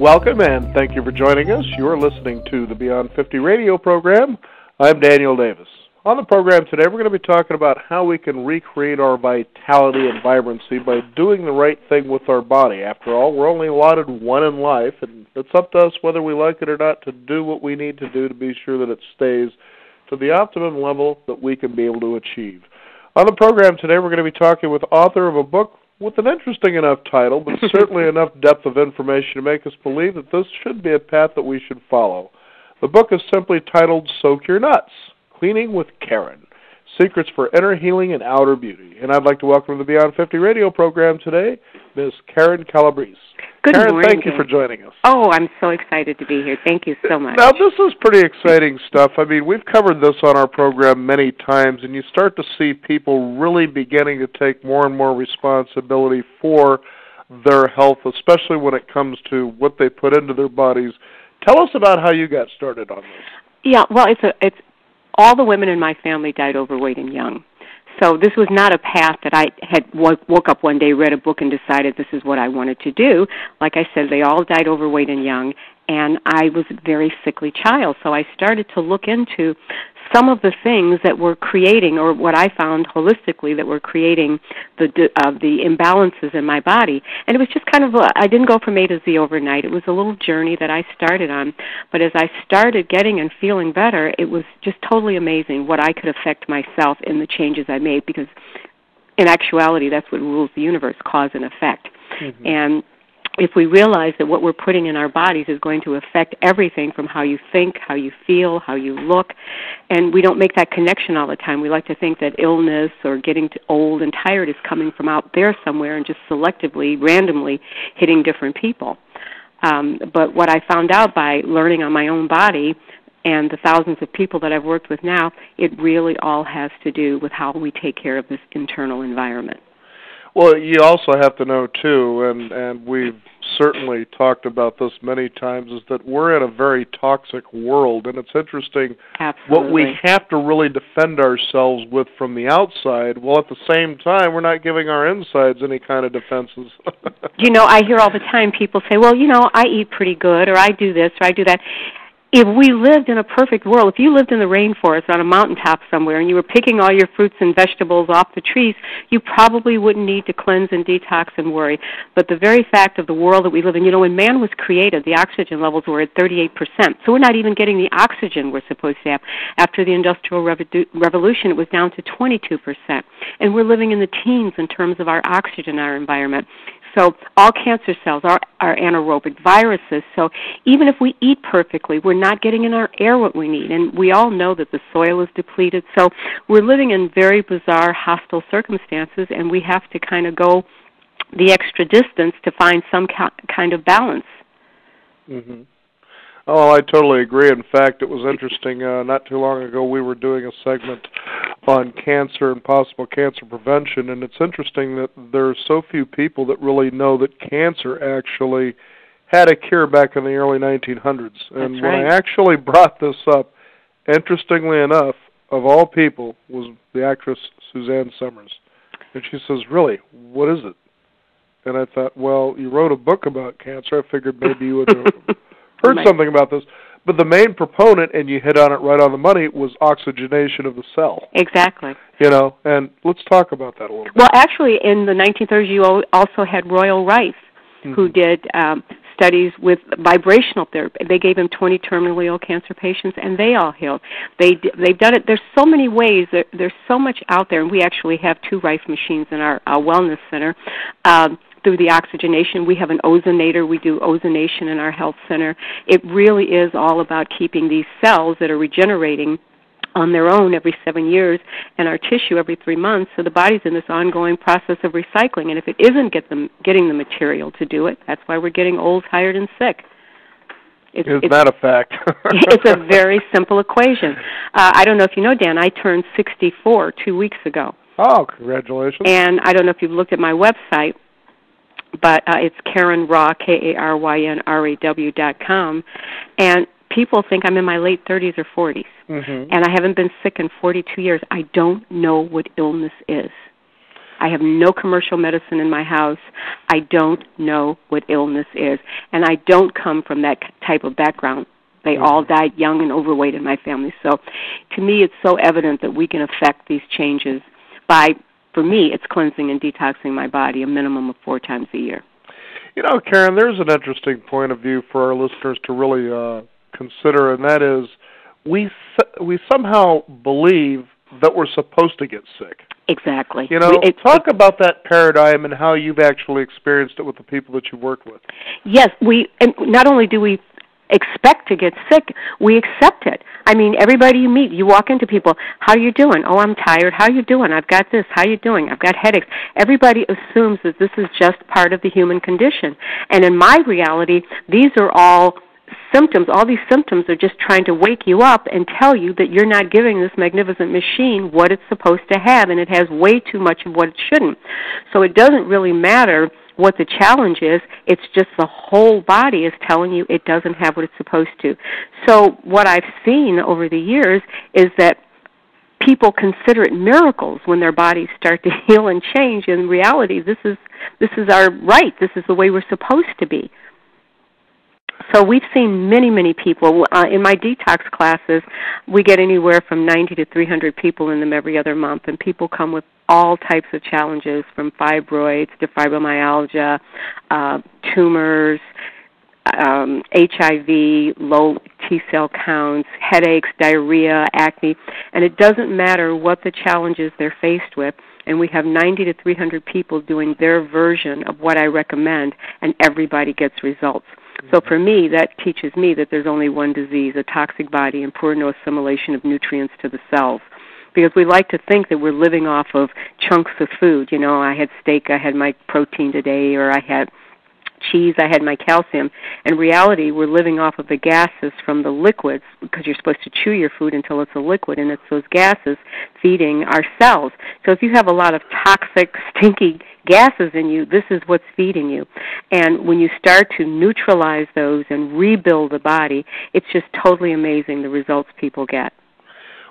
Welcome and thank you for joining us. You're listening to the Beyond 50 radio program. I'm Daniel Davis. On the program today, we're going to be talking about how we can recreate our vitality and vibrancy by doing the right thing with our body. After all, we're only allotted one in life, and it's up to us whether we like it or not to do what we need to do to be sure that it stays to the optimum level that we can be able to achieve. On the program today, we're going to be talking with author of a book with an interesting enough title, but certainly enough depth of information to make us believe that this should be a path that we should follow. The book is simply titled Soak Your Nuts, Cleaning with Karyn, Secrets for Inner Healing and Outer Beauty. And I'd like to welcome to the Beyond 50 radio program today, Ms. Karyn Calabrese. Good morning. Thank you for joining us. Oh, I'm so excited to be here. Thank you so much. Now, this is pretty exciting stuff. I mean, we've covered this on our program many times, and you start to see people really beginning to take more and more responsibility for their health, especially when it comes to what they put into their bodies. Tell us about how you got started on this. Yeah, well, it's all the women in my family died overweight and young. So this was not a path that I had woke up one day, read a book, and decided this is what I wanted to do. Like I said, they all died overweight and young, and I was a very sickly child. So I started to look into some of the things that were creating, or what I found holistically that were creating the imbalances in my body. And it was just kind of, I didn't go from A to Z overnight. It was a little journey that I started on. But as I started getting and feeling better, it was just totally amazing what I could affect myself in the changes I made, because in actuality, that's what rules the universe, cause and effect. Mm-hmm. And if we realize that what we're putting in our bodies is going to affect everything from how you think, how you feel, how you look, and we don't make that connection all the time. We like to think that illness or getting old and tired is coming from out there somewhere and just selectively, randomly hitting different people. But what I found out by learning on my own body and the thousands of people that I've worked with now, it really all has to do with how we take care of this internal environment. Well, you also have to know, too, and we've certainly talked about this many times, is that we're in a very toxic world, and it's interesting. Absolutely. What we have to really defend ourselves with from the outside, while at the same time we're not giving our insides any kind of defenses. You know, I hear all the time people say, well, you know, I eat pretty good, or I do this, or I do that. If we lived in a perfect world, if you lived in the rainforest on a mountaintop somewhere and you were picking all your fruits and vegetables off the trees, you probably wouldn't need to cleanse and detox and worry. But the very fact of the world that we live in, you know, when man was created, the oxygen levels were at 38%. So we're not even getting the oxygen we're supposed to have. After the Industrial Revolution, it was down to 22%. And we're living in the teens in terms of our oxygen, our environment. So all cancer cells are anaerobic viruses. So even if we eat perfectly, we're not getting in our air what we need. And we all know that the soil is depleted. So we're living in very bizarre, hostile circumstances, and we have to kind of go the extra distance to find some kind of balance. Mm-hmm. Oh, I totally agree. In fact, it was interesting. Not too long ago, we were doing a segment on cancer and possible cancer prevention, and it's interesting that there are so few people that really know that cancer actually had a cure back in the early 1900s. And when I actually brought this up, interestingly enough, of all people, was the actress Suzanne Somers. And she says, really, what is it? And I thought, well, you wrote a book about cancer. I figured maybe you would have heard something about this. But the main proponent, and you hit on it right on the money, was oxygenation of the cell. Exactly. You know, and let's talk about that a little bit. Well, actually, in the 1930s, you also had Royal Rife, mm-hmm. who did studies with vibrational therapy. They gave them 20 terminally ill cancer patients, and they all healed. They've done it. There's so many ways. There's so much out there, and we actually have 2 Rife machines in our wellness center. Through the oxygenation, we have an ozonator. We do ozonation in our health center. It really is all about keeping these cells that are regenerating on their own every 7 years and our tissue every 3 months, so the body's in this ongoing process of recycling. And if it isn't getting the material to do it, that's why we're getting old, tired, and sick. Is that a fact? It's a very simple equation. I don't know if you know, Dan, I turned 64 2 weeks ago. Oh, congratulations. And I don't know if you've looked at my website, but it's KarynRaw, KarynRaw.com, and people think I'm in my late 30s or 40s, mm-hmm. and I haven't been sick in 42 years. I don't know what illness is. I have no commercial medicine in my house. I don't know what illness is, and I don't come from that type of background. They all died young and overweight in my family. So to me, it's so evident that we can affect these changes by, for me, it's cleansing and detoxing my body a minimum of 4 times a year. You know, Karyn, there's an interesting point of view for our listeners to really consider, and that is we somehow believe that we're supposed to get sick. Exactly. You know, talk about that paradigm and how you've actually experienced it with the people that you work with. Yes, and not only do we expect to get sick, we accept it. I mean, everybody you meet, you walk into people, how you doing? Oh, I'm tired. How you doing? I've got this. How you doing? I've got headaches. Everybody assumes that this is just part of the human condition. And in my reality, these are all symptoms. All these symptoms are just trying to wake you up and tell you that you're not giving this magnificent machine what it's supposed to have, and it has way too much of what it shouldn't. So it doesn't really matter what the challenge is, it's just the whole body is telling you it doesn't have what it's supposed to. So what I've seen over the years is that people consider it miracles when their bodies start to heal and change. In reality, this is our right. This is the way we're supposed to be. So we've seen many, many people. In my detox classes, we get anywhere from 90 to 300 people in them every other month, and people come with all types of challenges, from fibroids to fibromyalgia, tumors, HIV, low T-cell counts, headaches, diarrhea, acne, and it doesn't matter what the challenges they're faced with, and we have 90 to 300 people doing their version of what I recommend, and everybody gets results. So for me, that teaches me that there's only one disease, a toxic body and poor no assimilation of nutrients to the cells. Because we like to think that we're living off of chunks of food. You know, I had steak, I had my protein today, or I had cheese, I had my calcium. In reality, we're living off of the gases from the liquids, because you're supposed to chew your food until it's a liquid, and it's those gases feeding our cells. So if you have a lot of toxic, stinky gases in you, this is what's feeding you. And when you start to neutralize those and rebuild the body, it's just totally amazing the results people get.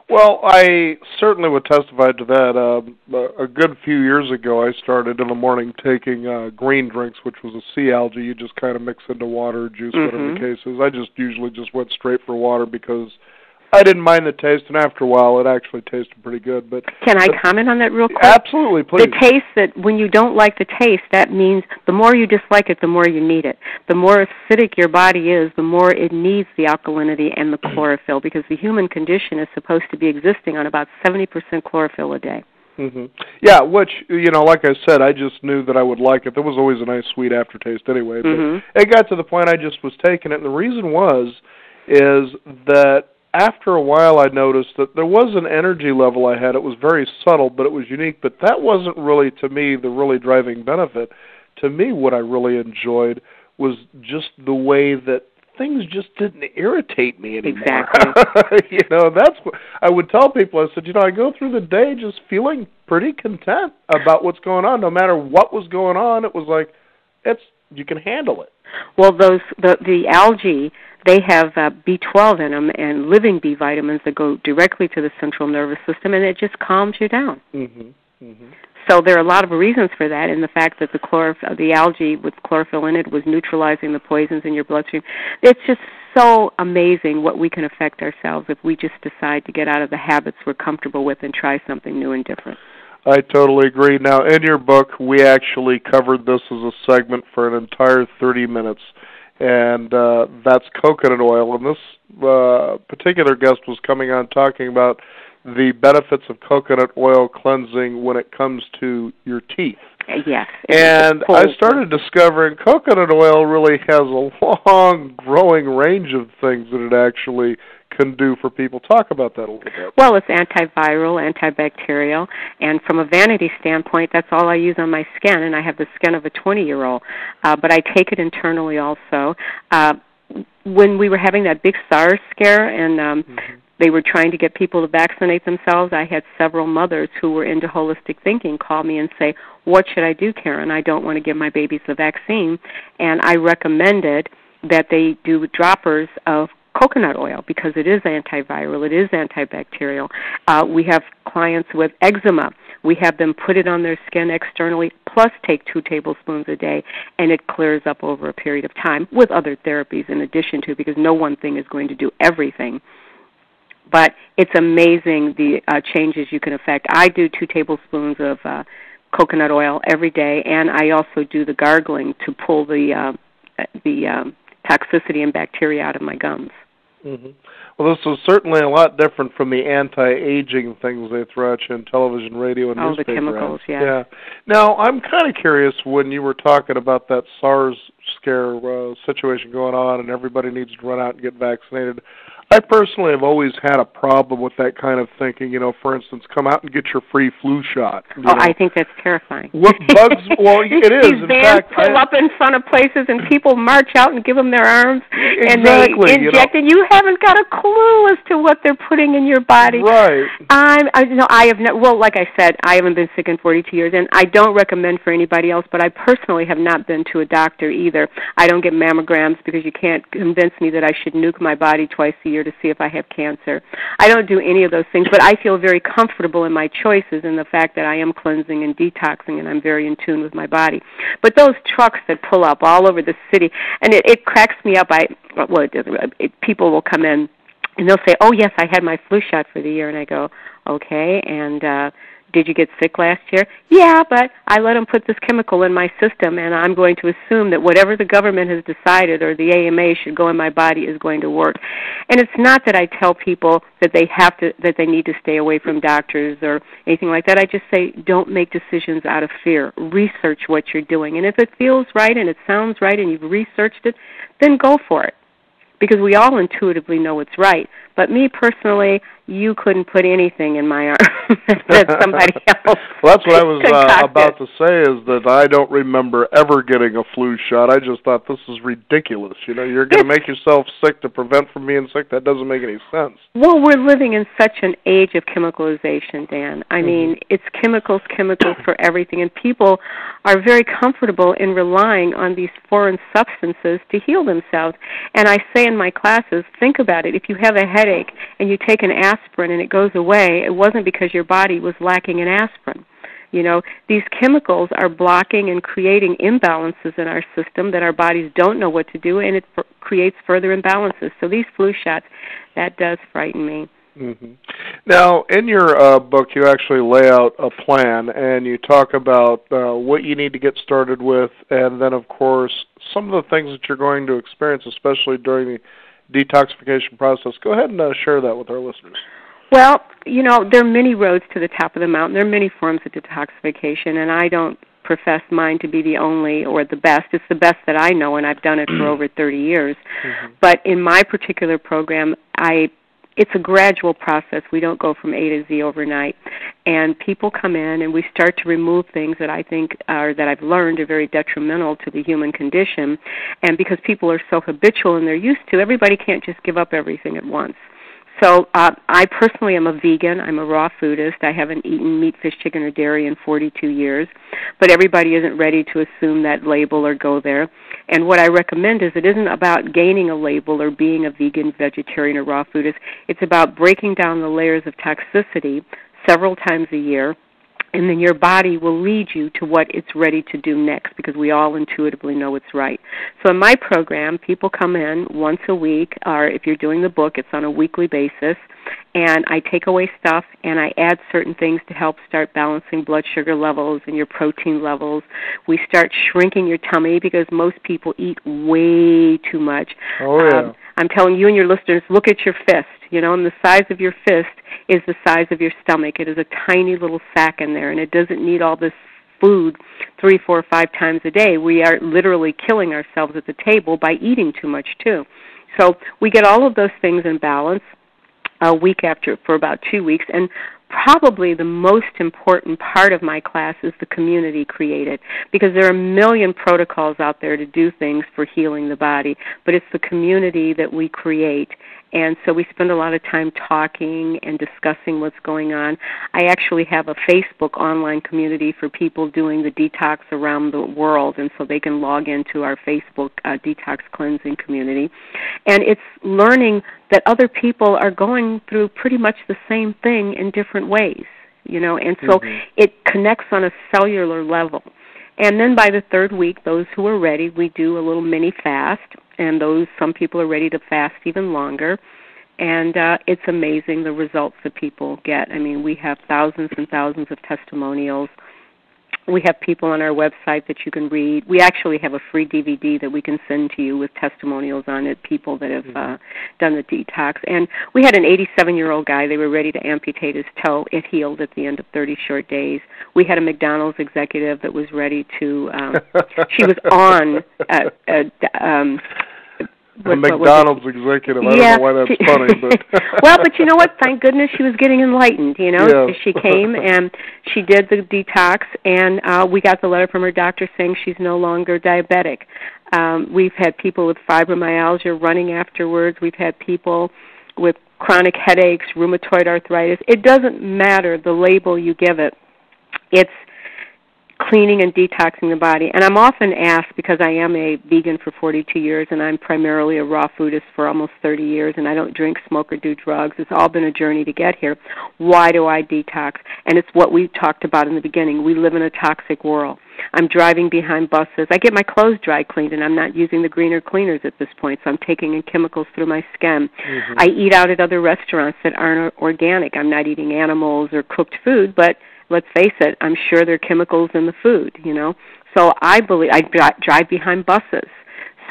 Well, I certainly would testify to that. A good few years ago, I started in the morning taking green drinks, which was a sea algae. You just kind of mix into water, juice, whatever the case is. I just usually just went straight for water because I didn't mind the taste, and after a while, it actually tasted pretty good. But can I comment on that real quick? Absolutely, please. The taste, that when you don't like the taste, that means the more you dislike it, the more you need it. The more acidic your body is, the more it needs the alkalinity and the chlorophyll, because the human condition is supposed to be existing on about 70% chlorophyll a day. Mm-hmm. Yeah, which, you know, like I said, I just knew that I would like it. There was always a nice sweet aftertaste anyway. But it got to the point I just was taking it, and the reason was is that after a while, I noticed that there was an energy level I had. It was very subtle, but it was unique. But that wasn't really, to me, the really driving benefit. To me, what I really enjoyed was just the way that things just didn't irritate me anymore. Exactly. You know, that's what I would tell people. I said, you know, I go through the day just feeling pretty content about what's going on. No matter what was going on, it was like, you can handle it. Well, the algae, they have B12 in them and living B vitamins that go directly to the central nervous system, and it just calms you down. So there are a lot of reasons for that, and the fact that the algae with chlorophyll in it was neutralizing the poisons in your bloodstream. It's just so amazing what we can affect ourselves if we just decide to get out of the habits we're comfortable with and try something new and different. I totally agree. Now, in your book, we actually covered this as a segment for an entire 30 minutes, and that's coconut oil. And this particular guest was coming on talking about the benefits of coconut oil cleansing when it comes to your teeth. Yes. And I started discovering coconut oil really has a long, growing range of things that it actually can do for people. Talk about that a little bit. Well, it's antiviral, antibacterial, and from a vanity standpoint, that's all I use on my skin, and I have the skin of a 20-year-old, but I take it internally also. When we were having that big SARS scare and they were trying to get people to vaccinate themselves, I had several mothers who were into holistic thinking call me and say, what should I do, Karyn? I don't want to give my babies the vaccine, and I recommended that they do droppers of coconut oil because it is antiviral, it is antibacterial. We have clients with eczema We have them put it on their skin externally, plus take 2 tablespoons a day, and it clears up over a period of time with other therapies in addition to, because no one thing is going to do everything. But it's amazing the changes you can affect. I do 2 tablespoons of coconut oil every day, and I also do the gargling to pull the toxicity and bacteria out of my gums. Mm-hmm. Well, this is certainly a lot different from the anti-aging things they throw at you in television, radio, and newspaper. All the chemicals, yeah. Now, I'm kind of curious, when you were talking about that SARS scare situation going on and everybody needs to run out and get vaccinated, I personally have always had a problem with that kind of thinking. You know, for instance, come out and get your free flu shot. Oh, know. I think that's terrifying. What bugs? Well, it is. These vans pull up in front of places, and people march out and give them their arms, and they inject, and you haven't got a clue as to what they're putting in your body. Right. Well, like I said, I haven't been sick in 42 years, and I don't recommend for anybody else. But I personally have not been to a doctor either. I don't get mammograms because you can't convince me that I should nuke my body twice a year to see if I have cancer. I don't do any of those things, but I feel very comfortable in my choices and the fact that I am cleansing and detoxing, and I'm very in tune with my body. But those trucks that pull up all over the city, and it cracks me up. People will come in, and they'll say, "Oh, yes, I had my flu shot for the year," and I go, "Okay, and did you get sick last year?" "Yeah, but I let them put this chemical in my system, and I'm going to assume that whatever the government has decided or the AMA should go in my body is going to work." And it's not that I tell people that they need to stay away from doctors or anything like that. I just say, don't make decisions out of fear. Research what you're doing. And if it feels right and it sounds right and you've researched it, then go for it. Because we all intuitively know it's right. But me personally, you couldn't put anything in my arm that somebody else. Well, that's what I was about to say, is that I don't remember ever getting a flu shot. I just thought, this is ridiculous. You know, you're going to make yourself sick to prevent from being sick. That doesn't make any sense. Well, we're living in such an age of chemicalization, Dan. I mean, it's chemicals for everything. And people are very comfortable in relying on these foreign substances to heal themselves. And I say in my classes, think about it. If you have a headache and you take an aspirin and it goes away, it wasn't because your body was lacking an aspirin. You know, these chemicals are blocking and creating imbalances in our system that our bodies don't know what to do, and it creates further imbalances. So these flu shots, that does frighten me. Mm-hmm. Now, in your book, you actually lay out a plan, and you talk about what you need to get started with, and then, of course, some of the things that you're going to experience, especially during the detoxification process. Go ahead and share that with our listeners. Well, you know, there are many roads to the top of the mountain. There are many forms of detoxification, and I don't profess mine to be the only or the best. It's the best that I know, and I've done it for over 30 years. Mm-hmm. But in my particular program, it's a gradual process. We don't go from A to Z overnight. And people come in, and we start to remove things that I think are, that I've learned are very detrimental to the human condition. And because people are so habitual and they're used to, everybody can't just give up everything at once. So I personally am a vegan. I'm a raw foodist. I haven't eaten meat, fish, chicken, or dairy in 42 years. But everybody isn't ready to assume that label or go there. And what I recommend is, it isn't about gaining a label or being a vegan, vegetarian, or raw foodist. It's about breaking down the layers of toxicity several times a year, and then your body will lead you to what it's ready to do next, because we all intuitively know it's right. So in my program, people come in once a week, or if you're doing the book, it's on a weekly basis, and I take away stuff and I add certain things to help start balancing blood sugar levels and your protein levels. We start shrinking your tummy, because most people eat way too much. Oh, yeah. I'm telling you and your listeners, look at your fist. You know, and the size of your fist is the size of your stomach. It is a tiny little sack in there, and it doesn't need all this food 3, 4, 5 times a day. We are literally killing ourselves at the table by eating too much, too. So we get all of those things in balance a week after, for about 2 weeks, and probably the most important part of my class is the community created, because there are a million protocols out there to do things for healing the body, but it's the community that we create. And so we spend a lot of time talking and discussing what's going on. I actually have a Facebook online community for people doing the detox around the world, and so they can log into our Facebook detox cleansing community. And it's learning that other people are going through pretty much the same thing in different ways. you know, and so it connects on a cellular level. And then by the third week, those who are ready, we do a little mini fast, and those, some people are ready to fast even longer. And it's amazing the results that people get. I mean, we have thousands and thousands of testimonials. We have people on our website that you can read. We actually have a free DVD that we can send to you with testimonials on it, people that have done the detox. And we had an 87-year-old guy. They were ready to amputate his toe. It healed at the end of 30 short days. We had a McDonald's executive that was ready to she was on a McDonald's executive. I don't know why that's funny. But. Well, but you know what? Thank goodness she was getting enlightened, you know. Yes. She came and she did the detox, and we got the letter from her doctor saying she's no longer diabetic. We've had people with fibromyalgia running afterwards. We've had people with chronic headaches, rheumatoid arthritis. It doesn't matter the label you give it. It's cleaning and detoxing the body. And I'm often asked, because I am a vegan for 42 years and I'm primarily a raw foodist for almost 30 years and I don't drink, smoke, or do drugs. It's all been a journey to get here. Why do I detox? And it's what we talked about in the beginning. We live in a toxic world. I'm driving behind buses. I get my clothes dry cleaned, and I'm not using the greener cleaners at this point, so I'm taking in chemicals through my skin. I eat out at other restaurants that aren't organic. I'm not eating animals or cooked food, but let's face it, I'm sure there are chemicals in the food, you know. So I believe I drive behind buses.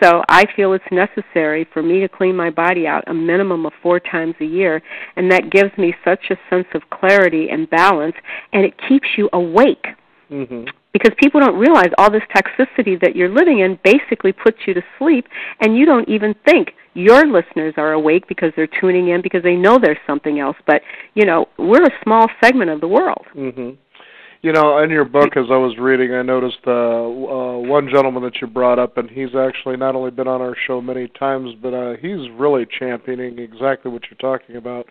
So I feel it's necessary for me to clean my body out a minimum of 4 times a year, and that gives me such a sense of clarity and balance, and it keeps you awake. Because people don't realize all this toxicity that you're living in basically puts you to sleep, and you don't even think. Your listeners are awake because they're tuning in because they know there's something else. But, you know, we're a small segment of the world. You know, in your book, as I was reading, I noticed one gentleman that you brought up, and he's actually not only been on our show many times, but he's really championing exactly what you're talking about,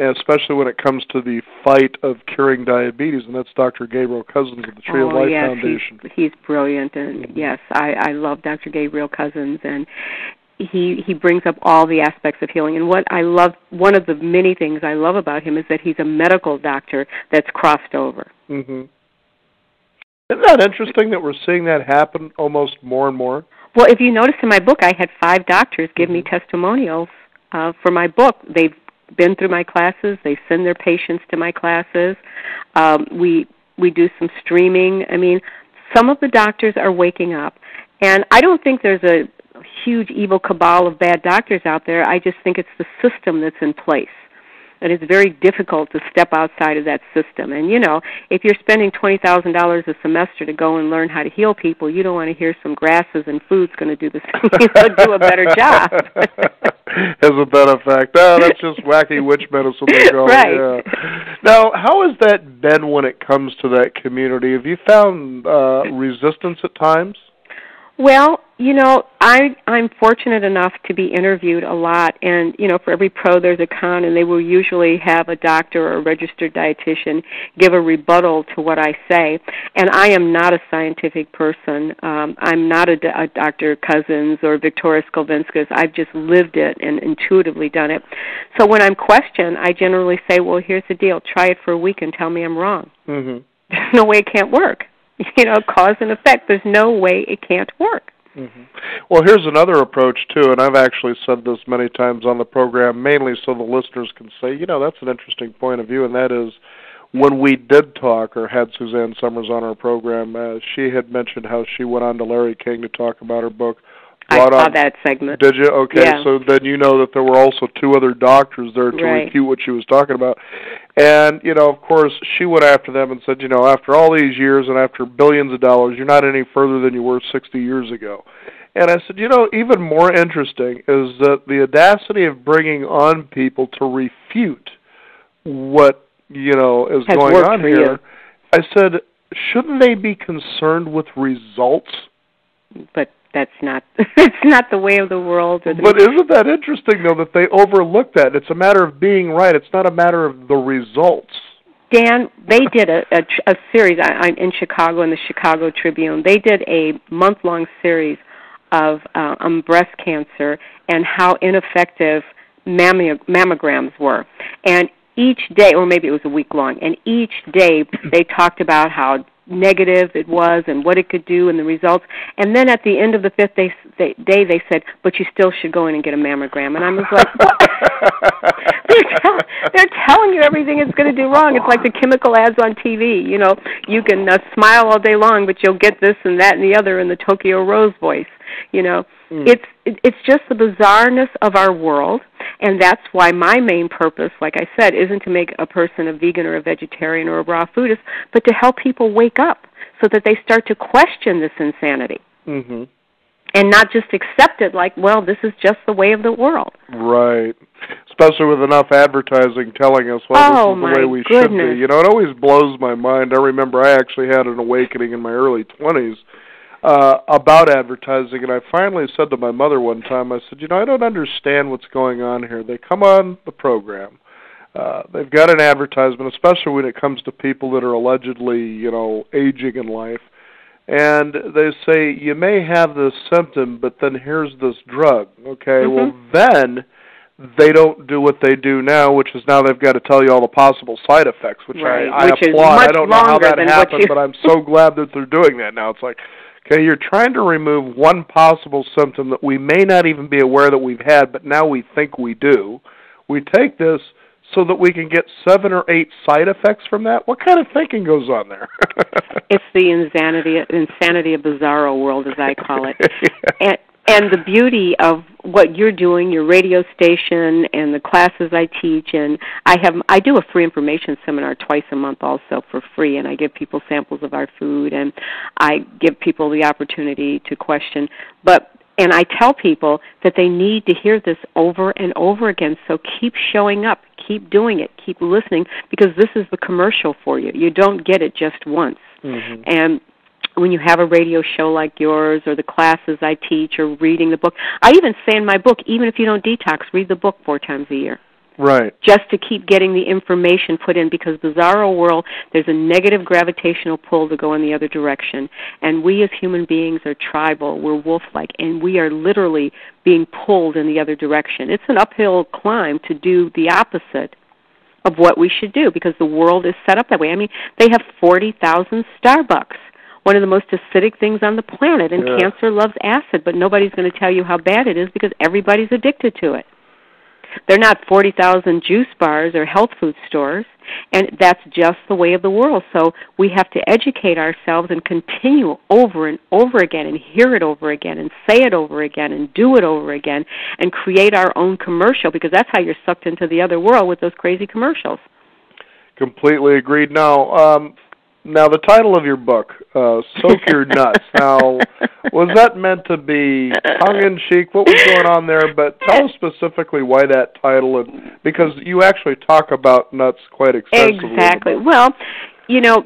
especially when it comes to the fight of curing diabetes, and that's Dr. Gabriel Cousens of the Tree of Life Foundation. He's brilliant, and yes, I love Dr. Gabriel Cousens, and he brings up all the aspects of healing. And what I love, one of the many things I love about him is that he's a medical doctor that's crossed over. Isn't that interesting that we're seeing that happen almost more and more? Well, if you notice in my book, I had 5 doctors give me testimonials for my book. They've been through my classes. They send their patients to my classes. We do some streaming. I mean, some of the doctors are waking up. And I don't think there's a huge evil cabal of bad doctors out there. I just think it's the system that's in place. And it's very difficult to step outside of that system. And, you know, if you're spending $20,000 a semester to go and learn how to heal people, you don't want to hear some grasses and food's going to do the same, do a better job. Isn't that a fact? No, that's just wacky witch medicine. Right. Yeah. Now, how has that been when it comes to that community? Have you found resistance at times? Well, you know, I'm fortunate enough to be interviewed a lot, and, you know, for every pro there's a con, and they will usually have a doctor or a registered dietitian give a rebuttal to what I say, and I am not a scientific person. I'm not a Dr. Cousens or Victoria Skolvinskas. I've just lived it and intuitively done it. So when I'm questioned, I generally say, well, here's the deal. Try it for a week and tell me I'm wrong. There's no way it can't work. You know, cause and effect. There's no way it can't work. Well, here's another approach, too, and I've actually said this many times on the program, mainly so the listeners can say, you know, that's an interesting point of view, and that is when we did talk or had Suzanne Somers on our program, she had mentioned how she went on to Larry King to talk about her book. I saw that segment. Did you? Okay, yeah. So then you know that there were also 2 other doctors there to refute what she was talking about. And, you know, of course, she went after them and said, you know, after all these years and after billions of dollars, you're not any further than you were 60 years ago. And I said, you know, even more interesting is that the audacity of bringing on people to refute what, you know, is going on here. I said, shouldn't they be concerned with results? But That's not the way of the world. But isn't that interesting, though, that they overlook that? It's a matter of being right. It's not a matter of the results. Dan, they did a series in Chicago, in the Chicago Tribune. They did a month-long series of on breast cancer and how ineffective mammograms were. And each day, or maybe it was a week long, and each day they talked about how negative it was and what it could do and the results. And then at the end of the fifth day, they said, but you still should go in and get a mammogram. And I was like, they're telling you everything it's going to do wrong. It's like the chemical ads on TV. You know, you can smile all day long, but you'll get this and that and the other in the Tokyo Rose voice. You know, it's just the bizarreness of our world, and that's why my main purpose, like I said, isn't to make a person a vegan or a vegetarian or a raw foodist, but to help people wake up so that they start to question this insanity and not just accept it like, well, this is just the way of the world. Right. Especially with enough advertising telling us, well, this is the way we should be. You know, it always blows my mind. I remember I actually had an awakening in my early 20s. About advertising, and I finally said to my mother one time, I said, you know, I don't understand what's going on here. They come on the program. They've got an advertisement, especially when it comes to people that are allegedly, you know, aging in life, and they say, you may have this symptom, but then here's this drug, okay? Well, then they don't do what they do now, which is now they've got to tell you all the possible side effects, which I applaud. I don't know how that happened, but I'm so glad that they're doing that now. It's like, okay, you're trying to remove one possible symptom that we may not even be aware that we've had, but now we think we do. We take this so that we can get 7 or 8 side effects from that? What kind of thinking goes on there? It's the insanity of bizarro world, as I call it. And the beauty of what you're doing, your radio station and the classes I teach, and I do a free information seminar twice a month also for free, and I give people samples of our food, and I give people the opportunity to question. And I tell people that they need to hear this over and over again, so keep showing up, keep doing it, keep listening, because this is the commercial for you. You don't get it just once. And when you have a radio show like yours or the classes I teach or reading the book. I even say in my book, even if you don't detox, read the book 4 times a year. Right. Just to keep getting the information put in, because bizarro world, there's a negative gravitational pull to go in the other direction. And we as human beings are tribal. We're wolf-like, and we are literally being pulled in the other direction. It's an uphill climb to do the opposite of what we should do, because the world is set up that way. I mean, they have 40,000 Starbucks. One of the most acidic things on the planet, and cancer loves acid, but nobody's going to tell you how bad it is because everybody's addicted to it. They're not 40,000 juice bars or health food stores, and that's just the way of the world. So we have to educate ourselves and continue over and over again and hear it over again and say it over again and do it over again and create our own commercial, because that's how you're sucked into the other world with those crazy commercials. Completely agreed. Now, the title of your book, Soak Your Nuts. Now, was that meant to be tongue-in-cheek? What was going on there? But tell us specifically why that title, because you actually talk about nuts quite extensively. Exactly. Well, you know,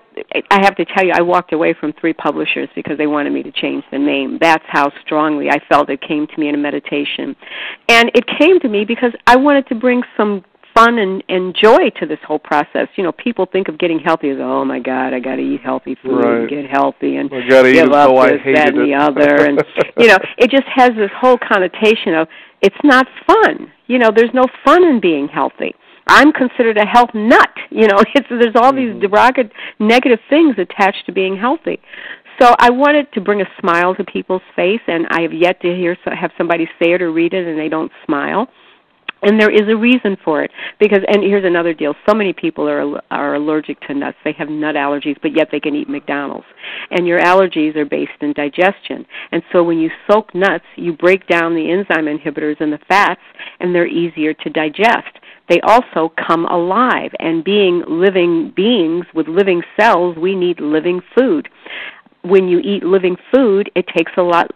I have to tell you, I walked away from 3 publishers because they wanted me to change the name. That's how strongly I felt it came to me in a meditation. And it came to me because I wanted to bring some fun and joy to this whole process. You know, people think of getting healthy as, oh my God, I got to eat healthy food and get healthy and give up this, that, and the other. And you know, it just has this whole connotation of it's not fun. You know, there's no fun in being healthy. I'm considered a health nut. You know, there's all these derogatory, negative things attached to being healthy. So I wanted to bring a smile to people's face, and I have yet to have somebody say it or read it and they don't smile. And there is a reason for it, because, and here's another deal, so many people are allergic to nuts. They have nut allergies, but yet they can eat McDonald's. And your allergies are based in digestion. And so when you soak nuts, you break down the enzyme inhibitors and the fats, and they're easier to digest. They also come alive, and being living beings with living cells, we need living food. When you eat living food, it takes a lot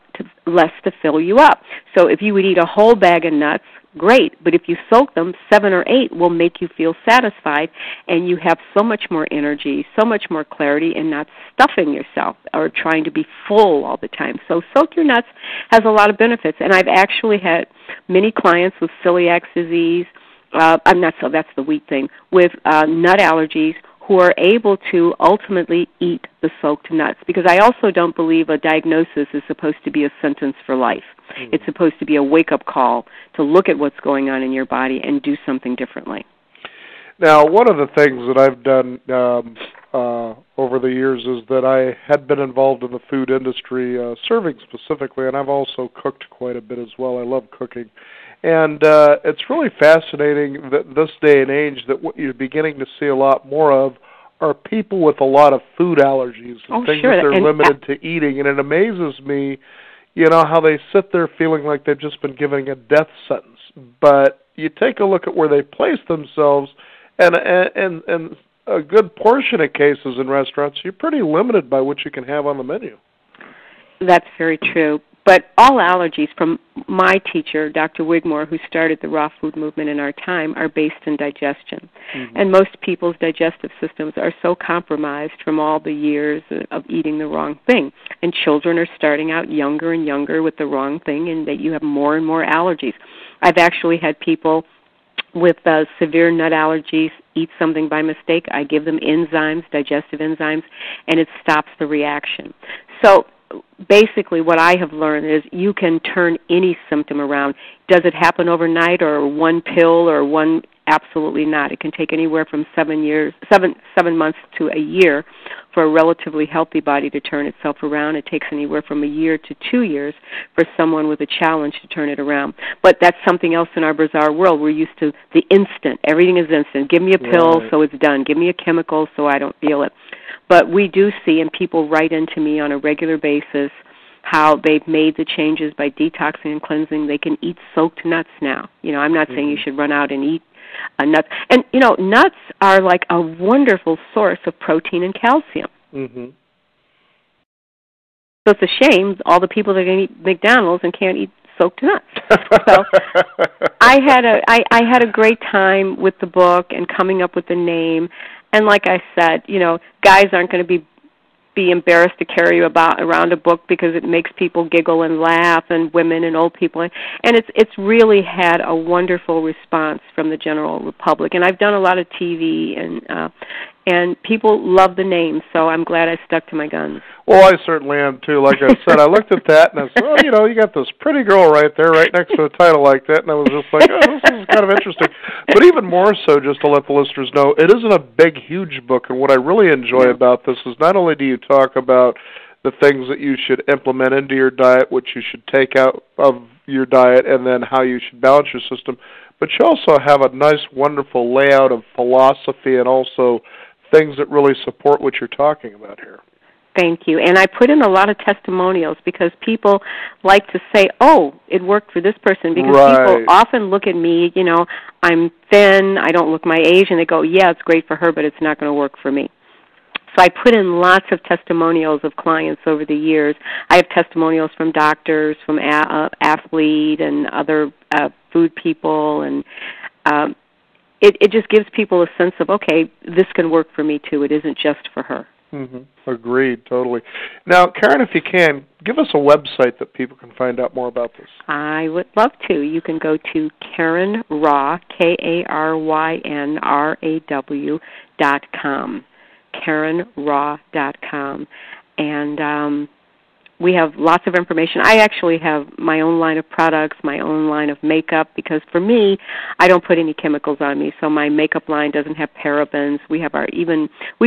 less to fill you up. So if you would eat a whole bag of nuts, great, but if you soak them, 7 or 8 will make you feel satisfied, and you have so much more energy, so much more clarity, and not stuffing yourself or trying to be full all the time. So Soak Your Nuts has a lot of benefits, and I've actually had many clients with celiac disease, that's the wheat thing, with nut allergies, who are able to ultimately eat the soaked nuts, because I also don't believe a diagnosis is supposed to be a sentence for life. It's supposed to be a wake-up call to look at what's going on in your body and do something differently. Now, one of the things that I've done over the years is that I had been involved in the food industry, serving specifically, and I've also cooked quite a bit as well. I love cooking. And it's really fascinating that this day and age that what you're beginning to see a lot more of are people with a lot of food allergies and things that they're limited to eating. And it amazes me, you know, how they sit there feeling like they've just been given a death sentence. But you take a look at where they place themselves, and a good portion of cases in restaurants, you're pretty limited by what you can have on the menu. That's very true. But all allergies from my teacher, Dr. Wigmore, who started the raw food movement in our time, are based in digestion. Mm-hmm. And most people's digestive systems are so compromised from all the years of eating the wrong thing. And children are starting out younger and younger with the wrong thing, and that you have more and more allergies. I've actually had people with severe nut allergies eat something by mistake. I give them enzymes, digestive enzymes, and it stops the reaction. So basically what I have learned is you can turn any symptom around. Does it happen overnight or one pill or one? Absolutely not. It can take anywhere from 7 months to a year for a relatively healthy body to turn itself around. It takes anywhere from a year to 2 years for someone with a challenge to turn it around. But that's something else in our bizarre world. We're used to the instant. Everything is instant. Give me a pill, right, so it's done. Give me a chemical so I don't feel it. But we do see, and people write into me on a regular basis, how they've made the changes by detoxing and cleansing. They can eat soaked nuts now. You know, I'm not saying you should run out and eat nuts. And, you know, nuts are like a wonderful source of protein and calcium. Mm-hmm. So it's a shame all the people that can eat McDonald's and can't eat soaked nuts. So I had a great time with the book and coming up with the name. And like I said, you know, guys aren't going to be embarrassed to carry you around a book because it makes people giggle and laugh, and women and old people. And it's really had a wonderful response from the general public. And I've done a lot of TV, and people love the name, so I'm glad I stuck to my guns. Well, I certainly am, too. Like I said, I looked at that, and I said, well, you know, you got this pretty girl right there, right next to a title like that, and I was just like, oh, this is kind of interesting. But even more so, just to let the listeners know, it isn't a big, huge book, and what I really enjoy about this is not only do you talk about the things that you should implement into your diet, what you should take out of your diet, and then how you should balance your system, but you also have a nice, wonderful layout of philosophy and also things that really support what you're talking about here. Thank you. And I put in a lot of testimonials because people like to say, oh, it worked for this person, because people often look at me, you know, I'm thin, I don't look my age, and they go, yeah, it's great for her, but it's not going to work for me. So I put in lots of testimonials of clients over the years. I have testimonials from doctors, from athlete and other food people, and it just gives people a sense of, okay, this can work for me too. It isn't just for her. Mm-hmm. Agreed, totally. Now, Karyn, if you can, give us a website that people can find out more about this. I would love to. You can go to KarynRaw, KarynRaw.com. KarynRaw.com. And we have lots of information. I actually have my own line of products, my own line of makeup, because for me, I don't put any chemicals on me, so my makeup line doesn't have parabens. We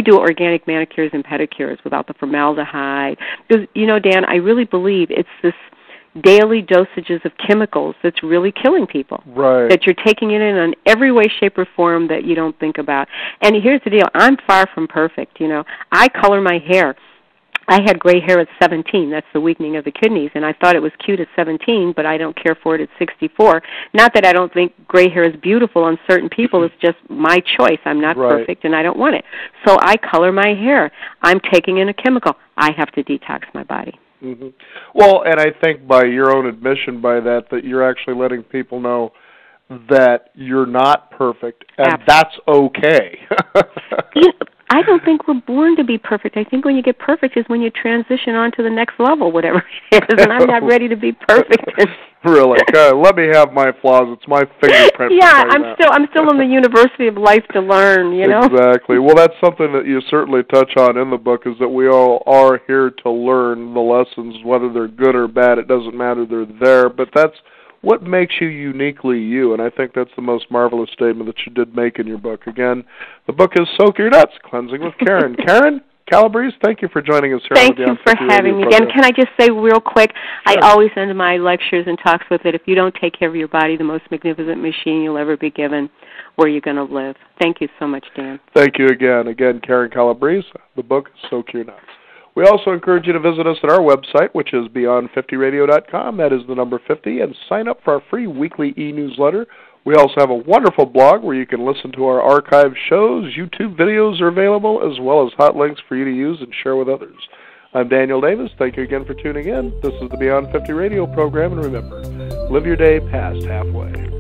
do organic manicures and pedicures without the formaldehyde. Because, you know, Dan, I really believe it's this daily dosages of chemicals that's really killing people. Right. That you're taking it in every way, shape, or form that you don't think about. And here's the deal: I'm far from perfect. You know, I color my hair. I had gray hair at 17. That's the weakening of the kidneys, and I thought it was cute at 17, but I don't care for it at 64. Not that I don't think gray hair is beautiful on certain people. It's just my choice. I'm not perfect, and I don't want it. So I color my hair. I'm taking in a chemical. I have to detox my body. Mm-hmm. Well, and I think by your own admission by that you're actually letting people know that you're not perfect, and that's okay. I don't think we're born to be perfect. I think when you get perfect is when you transition on to the next level, whatever it is, and I'm not ready to be perfect. Really? Let me have my flaws. It's my fingerprint. Yeah, I'm still in the university of life to learn, you know? Exactly. Well, that's something that you certainly touch on in the book, is that we all are here to learn the lessons, whether they're good or bad. It doesn't matter. They're there. But that's what makes you uniquely you? And I think that's the most marvelous statement that you did make in your book. Again, the book is Soak Your Nuts, Cleansing with Karyn. Karyn Calabrese, thank you for joining us here. Thank you for having me. And can I just say real quick, sure. I always end my lectures and talks with it, if you don't take care of your body, the most magnificent machine you'll ever be given, where you're going to live. Thank you so much, Dan. Thank you again. Again, Karyn Calabrese, the book, Soak Your Nuts. We also encourage you to visit us at our website, which is beyond50radio.com. That is the number 50, and sign up for our free weekly e-newsletter. We also have a wonderful blog where you can listen to our archive shows. YouTube videos are available, as well as hot links for you to use and share with others. I'm Daniel Davis. Thank you again for tuning in. This is the Beyond 50 Radio program, and remember, live your day past halfway.